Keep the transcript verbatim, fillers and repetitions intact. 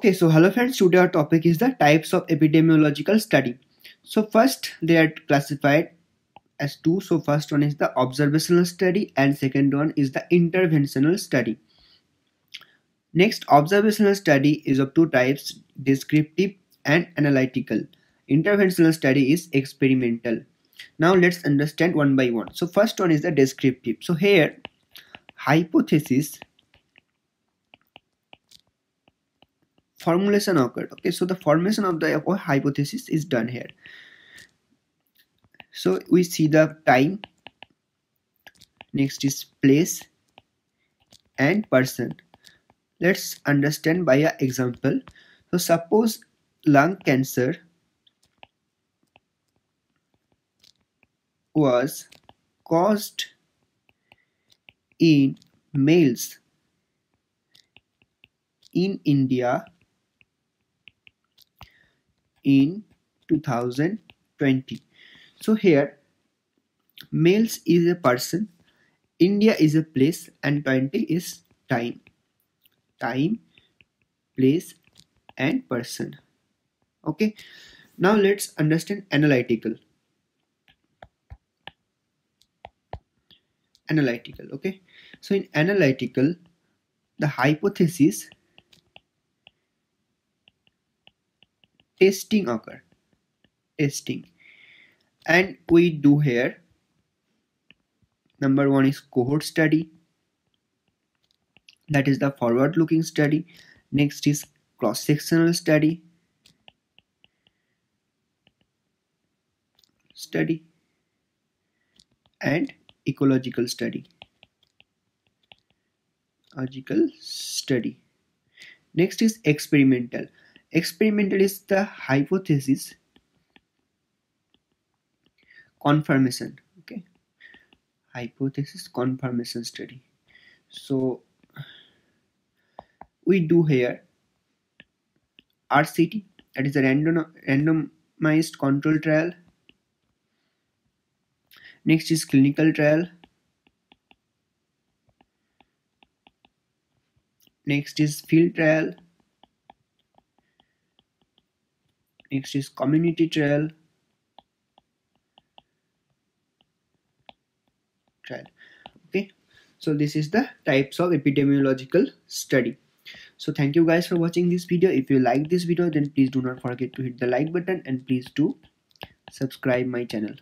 Okay, so hello friends, today our topic is the types of epidemiological study. So first they are classified as two. So first one is the observational study and second one is the interventional study. Next, observational study is of two types, descriptive and analytical. Interventional study is experimental. Now let's understand one by one. So first one is the descriptive. So here hypothesis formulation occurred. Okay, so the formation of the hypothesis is done here. So we see the time, next is place and person. Let's understand by an example. So suppose lung cancer was caused in males in India in two thousand twenty. So here males is a person, India is a place, and twenty is time. Time, place and person. Okay, now let's understand analytical. Analytical, okay. So in analytical, the hypothesis testing occur. Testing. And we do here, number one is cohort study, that is the forward looking study. Next is cross sectional study. Study. And ecological study. Ecological study. Next is experimental. Experimental is the hypothesis confirmation. Okay, hypothesis confirmation study. So we do here R C T, that is a random randomized control trial. Next is clinical trial. Next is field trial. Next is community trial. Trial. Okay, so this is the types of epidemiological study. So thank you guys for watching this video. If you like this video, then please do not forget to hit the like button and please do subscribe my channel.